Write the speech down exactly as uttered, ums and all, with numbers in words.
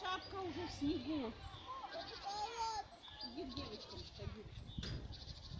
шапка уже в снегу. Иди к девочкам, что